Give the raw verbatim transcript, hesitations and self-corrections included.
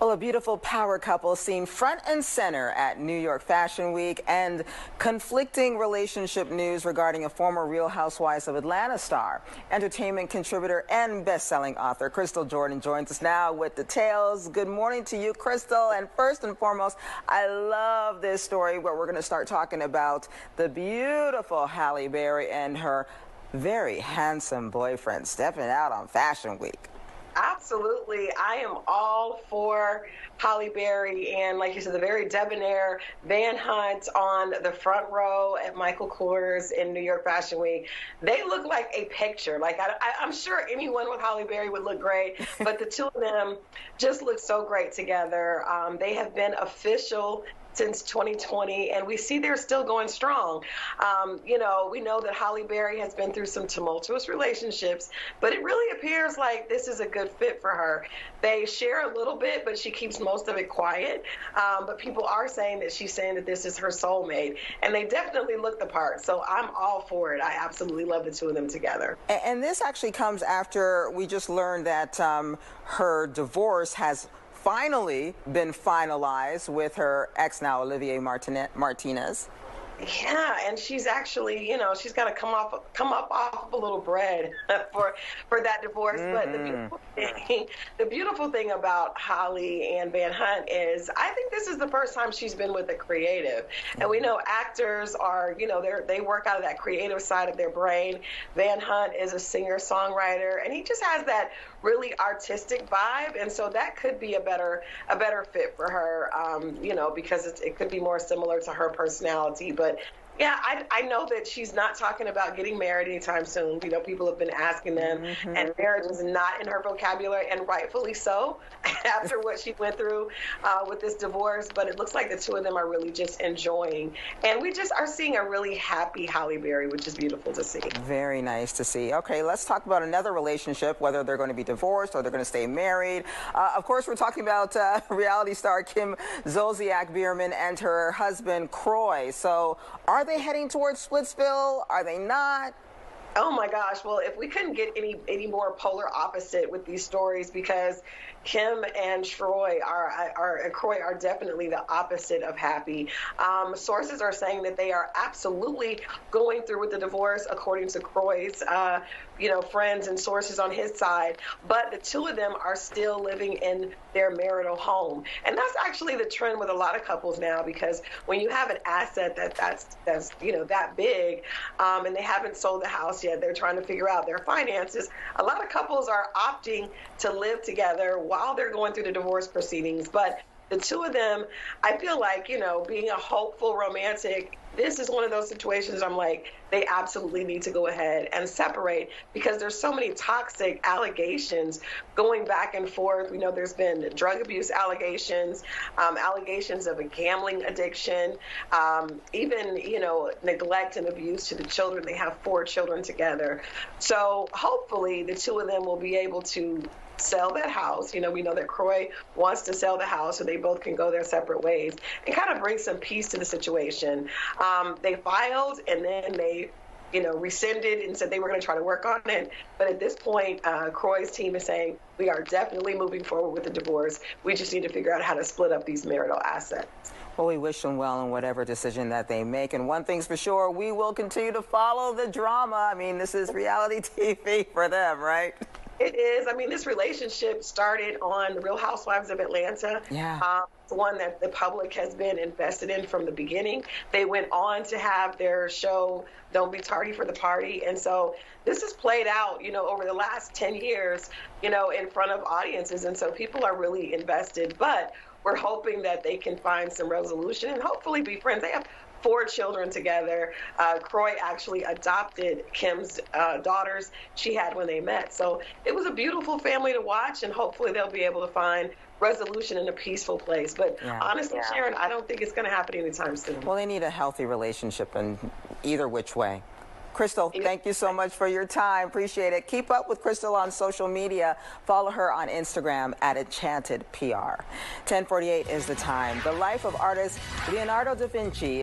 Well, a beautiful power couple seen front and center at New York Fashion Week, and conflicting relationship news regarding a former Real Housewives of Atlanta star. Entertainment contributor and best-selling author Crystal Jordan joins us now with details. Good morning to you, Crystal. And first and foremost, I love this story where we're going to start talking about the beautiful Halle Berry and her very handsome boyfriend stepping out on Fashion Week. Absolutely. I am all for Halle Berry and, like you said, the very debonair Van Hunt on the front row at Michael Kors in New York Fashion Week. They look like a picture. Like, I, I, I'm sure anyone with Halle Berry would look great, but the two of them just look so great together. Um, they have been official since twenty twenty, and we see they're still going strong. Um, you know, we know that Halle Berry has been through some tumultuous relationships, but it really appears like this is a good fit for her. They share a little bit, but she keeps most of it quiet. Um, but people are saying that she's saying that this is her soulmate, and they definitely look the part. So I'm all for it. I absolutely love the two of them together. And, and this actually comes after we just learned that um, her divorce has finally been finalized with her ex now, Olivier Martinez. Yeah, and she's actually, you know, she's got to come off, come up off a little bread for for that divorce. Mm-hmm. But the beautiful thing, the beautiful thing about Halle and Van Hunt is, I think this is the first time she's been with a creative. Mm-hmm. And we know actors are, you know, they they work out of that creative side of their brain. Van Hunt is a singer songwriter, and he just has that really artistic vibe, and so that could be a better a better fit for her, um, you know, because it's, it could be more similar to her personality, but. But yeah, I, I know that she's not talking about getting married anytime soon. You know, people have been asking them, mm-hmm. and marriage is not in her vocabulary, and rightfully so, after what she went through uh, with this divorce. But it looks like the two of them are really just enjoying. And we just are seeing a really happy Halle Berry, which is beautiful to see. Very nice to see. Okay, let's talk about another relationship, whether they're going to be divorced or they're going to stay married. Uh, of course, we're talking about uh, reality star Kim Zolciak Beerman and her husband, Kroy. So are they Are they heading towards Splitsville? Are they not? Oh my gosh. Well, if we couldn't get any any more polar opposite with these stories, because Kim and Kroy are, are, Kroy are definitely the opposite of happy. Um, sources are saying that they are absolutely going through with the divorce, according to Kroy's uh, you know, friends and sources on his side. But the two of them are still living in their marital home. And that's actually the trend with a lot of couples now, because when you have an asset that that's, that's you know, that big, um, and they haven't sold the house yet, they're trying to figure out their finances. A lot of couples are opting to live together while they're going through the divorce proceedings. But the two of them, I feel like, you know, being a hopeful romantic, this is one of those situations I'm like, they absolutely need to go ahead and separate, because there's so many toxic allegations going back and forth. We know there's been drug abuse allegations, um, allegations of a gambling addiction, um, even, you know, neglect and abuse to the children. They have four children together. So hopefully the two of them will be able to sell that house. You know, we know that Kroy wants to sell the house so they both can go their separate ways and kind of bring some peace to the situation. Um, they filed, and then they, you know, rescinded and said they were going to try to work on it. But at this point, uh, Kroy's team is saying, we are definitely moving forward with the divorce. We just need to figure out how to split up these marital assets. Well, we wish them well in whatever decision that they make. And one thing's for sure, we will continue to follow the drama. I mean, this is reality T V for them, right? It is. I mean, this relationship started on Real Housewives of Atlanta. Yeah. Um, one that the public has been invested in from the beginning. They went on to have their show, Don't Be Tardy for the Party. And so this has played out, you know, over the last ten years, you know, in front of audiences. And so people are really invested, but we're hoping that they can find some resolution and hopefully be friends. They have four children together. Uh, Kroy actually adopted Kim's uh, daughters she had when they met. So it was a beautiful family to watch, and hopefully they'll be able to find resolution in a peaceful place. But yeah, honestly, yeah. Sharon, I don't think it's going to happen anytime soon. Well, they need a healthy relationship in either which way. Crystal, thank you so much for your time. Appreciate it. Keep up with Crystal on social media. Follow her on Instagram at EnchantedPR. ten forty-eight is the time. The life of artist Leonardo da Vinci.